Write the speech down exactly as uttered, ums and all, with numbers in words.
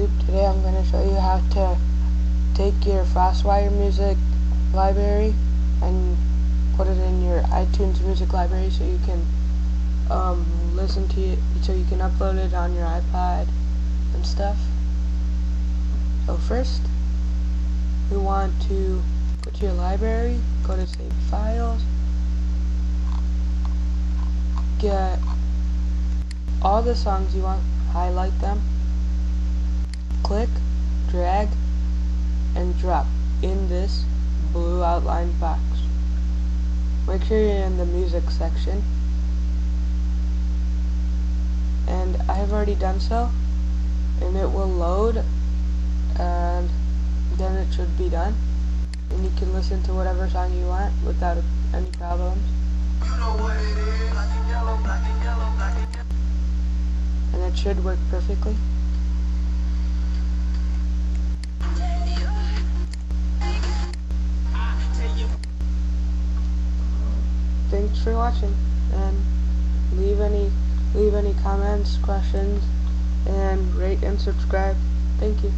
YouTube. Today I'm going to show you how to take your Frostwire music library and put it in your iTunes music library so you can um, listen to it, so you can upload it on your iPod and stuff. So first, we want to go to your library, go to Save Files, get all the songs you want, highlight them, click, drag, and drop in this blue outlined box. Make sure you're in the music section, and I have already done so, and it will load, and then it should be done, and you can listen to whatever song you want without any problems. You know what it is, black and yellow, black and yellow, black and yellow. And it should work perfectly. Thanks for watching, and leave any leave any comments, questions, and rate and subscribe. Thank you.